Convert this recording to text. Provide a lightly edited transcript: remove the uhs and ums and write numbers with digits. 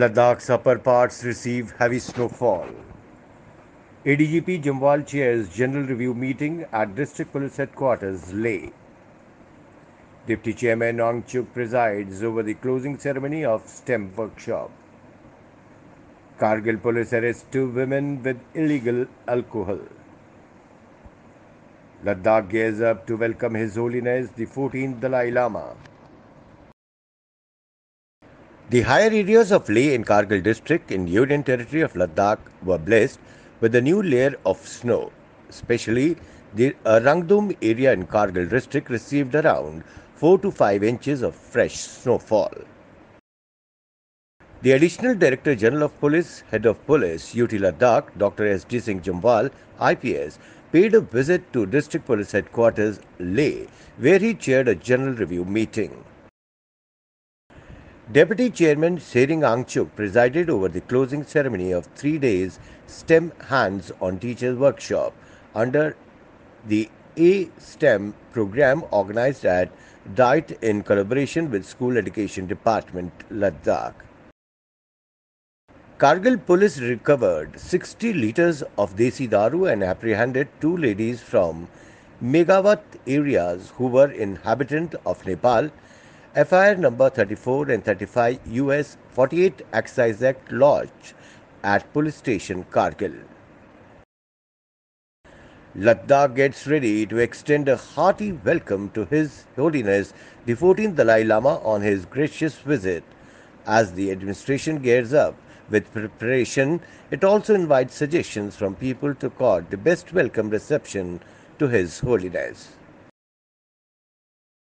Ladakh's upper parts receive heavy snowfall. ADGP Jamwal chairs general review meeting at District Police Headquarters, Leh. Deputy Chairman Angchuk presides over the closing ceremony of STEM workshop. Kargil police arrests 2 women with illegal alcohol. Ladakh gears up to welcome His Holiness the 14th Dalai Lama. The higher areas of Leh and Kargil district in Union Territory of Ladakh were blessed with a new layer of snow. Especially the Rangdum area in Kargil district received around 4 to 5 inches of fresh snowfall. The Additional Director General of Police, Head of Police, UT Ladakh, Dr. S.D. Singh Jamwal, IPS, paid a visit to District Police Headquarters, Leh, where he chaired a general review meeting. Deputy Chairman Tsering Angchuk presided over the closing ceremony of 3 days STEM Hands-on Teachers Workshop under the A-STEM program organized at DIET in collaboration with School Education Department, Ladakh. Kargil police recovered 60 litres of desi daru and apprehended 2 ladies from Megawat areas who were inhabitant of Nepal. FIR number 34 and 35 US 48 Excise Act lodged at police station Kargil. Ladakh gets ready to extend a hearty welcome to His Holiness the 14th Dalai Lama on his gracious visit. As the administration gears up with preparation, it also invites suggestions from people to court the best welcome reception to His Holiness.